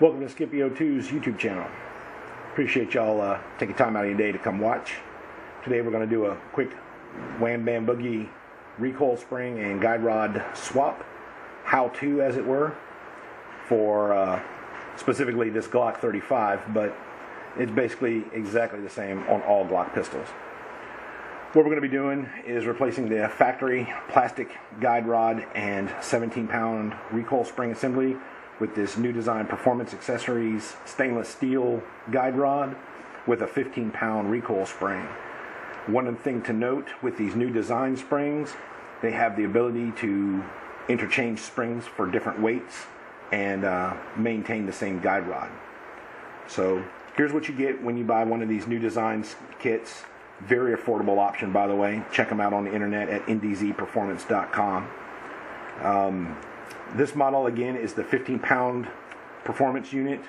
Welcome to Skippy02's YouTube channel. Appreciate y'all taking time out of your day to come watch. Today we're going to do a quick wham bam boogie recoil spring and guide rod swap, how to as it were, for specifically this Glock 35, but it's basically exactly the same on all Glock pistols. What we're going to be doing is replacing the factory plastic guide rod and 17-pound recoil spring assembly with this new design Performance Accessories stainless steel guide rod with a 15-pound recoil spring. One thing to note with these new design springs, they have the ability to interchange springs for different weights and maintain the same guide rod. So here's what you get when you buy one of these new design kits. Very affordable option, by the way. Check them out on the internet at ndzperformance.com. This model, again, is the 15-pound performance unit,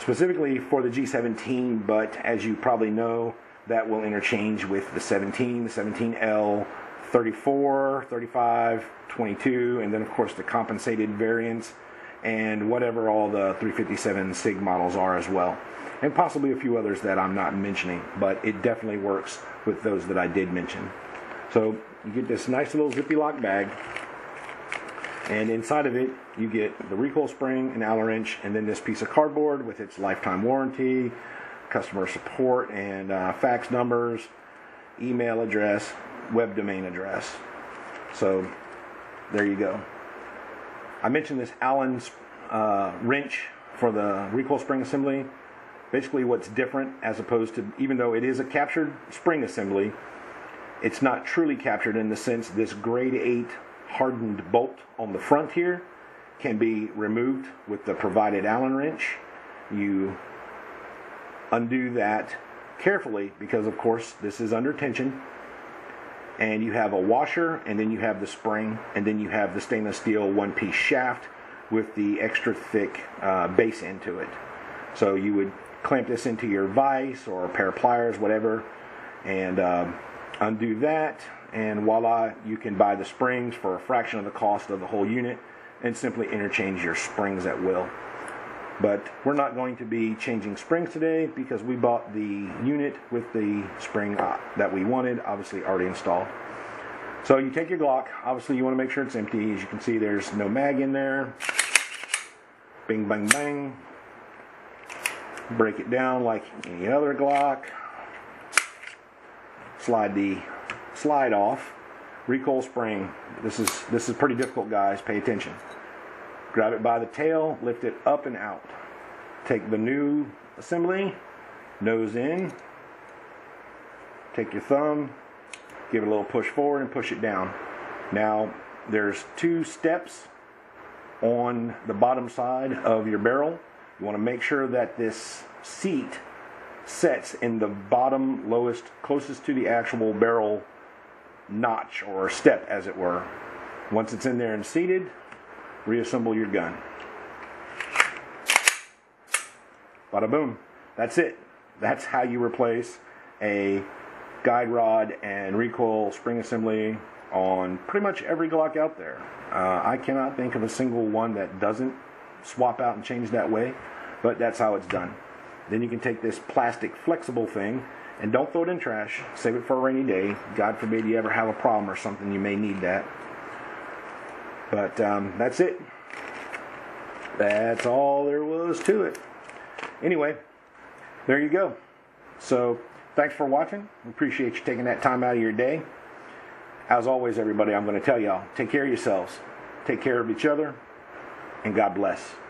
specifically for the G17, but as you probably know, that will interchange with the 17, the 17L, 34, 35, 22, and then, of course, the compensated variants, and whatever all the 357 SIG models are as well, and possibly a few others that I'm not mentioning, but it definitely works with those that I did mention. So you get this nice little zippy lock bag, and inside of it you get the recoil spring, an Allen wrench, and then this piece of cardboard with its lifetime warranty, customer support, and fax numbers, email address, web domain address. So there you go. I mentioned this Allen wrench for the recoil spring assembly. Basically what's different, as opposed to, even though it is a captured spring assembly, it's not truly captured in the sense this grade 8 hardened bolt on the front here can be removed with the provided Allen wrench. You undo that carefully because, of course, this is under tension. And you have a washer, and then you have the spring, and then you have the stainless steel one-piece shaft with the extra thick base end to it. So you would clamp this into your vise or a pair of pliers, whatever, and undo that, and voila, you can buy the springs for a fraction of the cost of the whole unit and simply interchange your springs at will. But we're not going to be changing springs today because we bought the unit with the spring that we wanted, obviously already installed. So you take your Glock, obviously you want to make sure it's empty. As you can see, there's no mag in there. Bing, bang, bang. Break it down like any other Glock. Slide the slide off. Recoil spring. This is pretty difficult, guys. Pay attention. Grab it by the tail, lift it up and out. Take the new assembly, nose in, take your thumb, give it a little push forward and push it down. Now, there's two steps on the bottom side of your barrel. You want to make sure that this seat sets in the bottom lowest, closest to the actual barrel notch or step, as it were. Once it's in there and seated, reassemble your gun. Bada boom. That's it. That's how you replace a guide rod and recoil spring assembly on pretty much every Glock out there. I cannot think of a single one that doesn't swap out and change that way, but that's how it's done. Then you can take this plastic flexible thing and don't throw it in trash. Save it for a rainy day. God forbid you ever have a problem or something, you may need that. But that's it. That's all there was to it. Anyway, there you go. So thanks for watching. We appreciate you taking that time out of your day. As always, everybody, I'm going to tell y'all, take care of yourselves, take care of each other, and God bless.